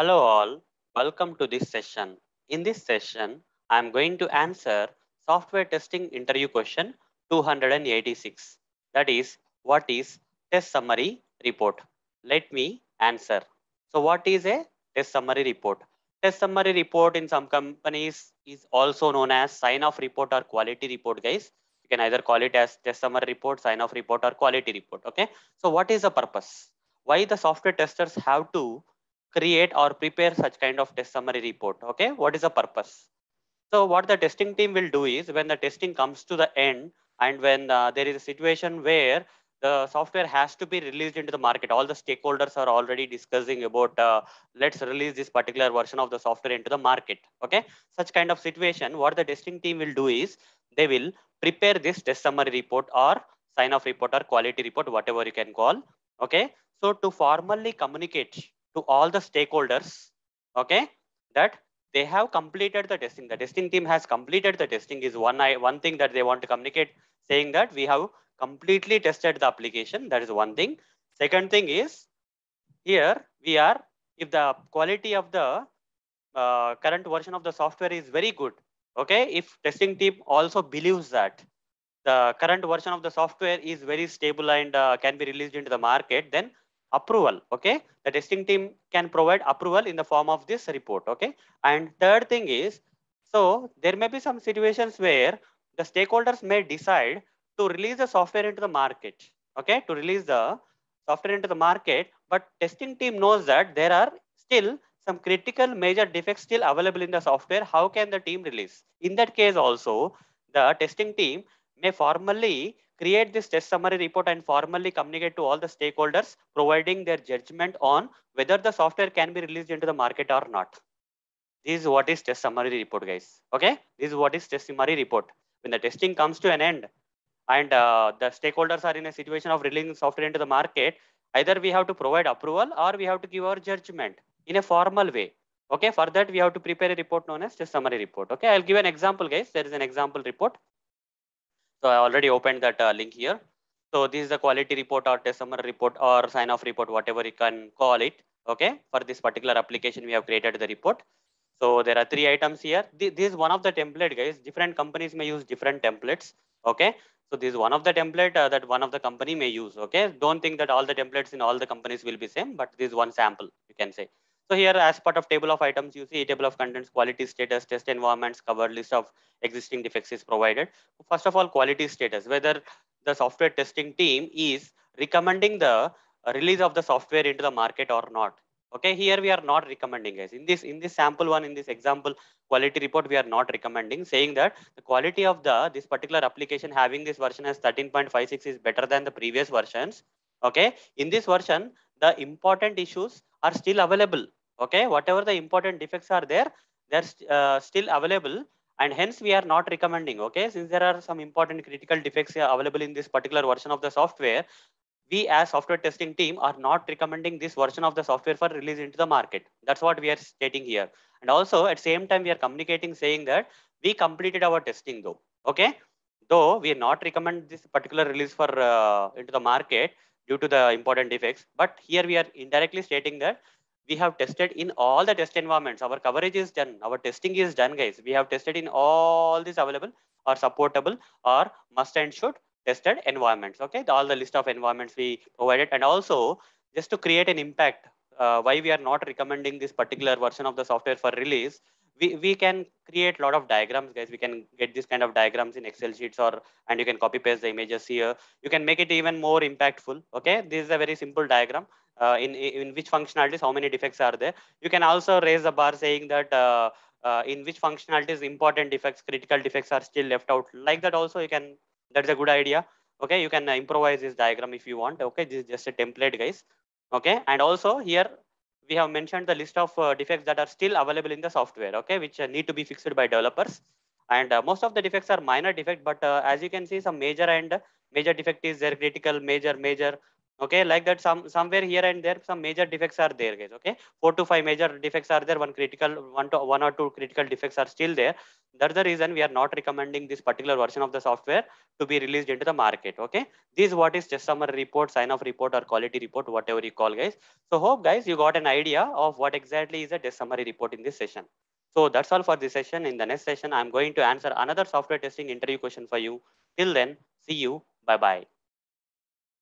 Hello all, welcome to this session. In this session, I am going to answer software testing interview question 286. That is, what is test summary report? Let me answer. So what is a test summary report? Test summary report in some companies is also known as sign-off report or quality report, guys. You can either call it as test summary report, sign-off report or quality report, okay? So what is the purpose? Why the software testers have to create or prepare such kind of test summary report, okay? What is the purpose? So what the testing team will do is when the testing comes to the end and when there is a situation where the software has to be released into the market. All the stakeholders are already discussing about let's release this particular version of the software into the market. Okay, such kind of situation, what the testing team will do is they will prepare this test summary report or sign-off report or quality report, whatever you can call. Okay, so to formally communicate to all the stakeholders, okay, that they have completed the testing. The testing team has completed the testing is one thing that they want to communicate, saying that we have completely tested the application. That is one thing. Second thing is, here we are, if the quality of the current version of the software is very good, okay, if testing team also believes that the current version of the software is very stable and can be released into the market, then approval, okay, the testing team can provide approval in the form of this report, okay. And third thing is, so there may be some situations where the stakeholders may decide to release the software into the market, okay, to release the software into the market, but testing team knows that there are still some critical major defects still available in the software. How can the team release? In that case also, the testing team may formally create this test summary report and formally communicate to all the stakeholders, providing their judgment on whether the software can be released into the market or not. This is what is test summary report, guys, okay? This is what is test summary report. When the testing comes to an end, and the stakeholders are in a situation of releasing software into the market, either we have to provide approval or we have to give our judgment in a formal way. Okay, for that we have to prepare a report known as test summary report. Okay, I'll give an example, guys. There is an example report. So I already opened that link here. So this is the quality report or test summary report or sign-off report, whatever you can call it. Okay, for this particular application, we have created the report. So there are three items here. This is one of the template, guys. Different companies may use different templates. Okay. So this is one of the template that one of the company may use, okay? Don't think that all the templates in all the companies will be same, but this is one sample, you can say. So here, as part of table of items, you see table of contents, quality status, test environments, covered list of existing defects is provided. First of all, quality status, whether the software testing team is recommending the release of the software into the market or not. Okay, here we are not recommending, guys. In this sample one, in this example quality report, we are not recommending, saying that the quality of this particular application having this version as 13.56 is better than the previous versions. Okay, in this version, the important issues are still available. Okay, whatever the important defects are there, they're still available, and hence we are not recommending. Okay, since there are some important critical defects available in this particular version of the software, we as software testing team are not recommending this version of the software for release into the market. That's what we are stating here. And also at same time, we are communicating saying that we completed our testing though. Okay. Though we are not recommend this particular release for into the market due to the important defects. But here we are indirectly stating that we have tested in all the test environments. Our coverage is done. Our testing is done, guys. We have tested in all these available or supportable or must and should tested environments, okay? All the list of environments we provided. And also just to create an impact, why we are not recommending this particular version of the software for release, we can create a lot of diagrams, guys. We can get this kind of diagrams in Excel sheets, and you can copy paste the images here. You can make it even more impactful, okay? This is a very simple diagram in which functionalities, how many defects are there. You can also raise the bar saying that in which functionalities, important defects, critical defects are still left out. Like that also you can. That's a good idea. Okay, you can improvise this diagram if you want. Okay, this is just a template, guys. Okay, and also here we have mentioned the list of defects that are still available in the software. Okay, which need to be fixed by developers. And most of the defects are minor defect, but as you can see, some major defect is there, critical, major, Okay, like that somewhere here and there some major defects are there, guys. Okay, 4 to 5 major defects are there, one or two critical defects are still there. That's the reason we are not recommending this particular version of the software to be released into the market. Okay, this is what is just summary report, sign off report, or quality report, whatever you call, guys. So hope guys you got an idea of what exactly is a test summary report in this session. So that's all for this session. In the next session I'm going to answer another software testing interview question for you. Till then, see you. Bye bye.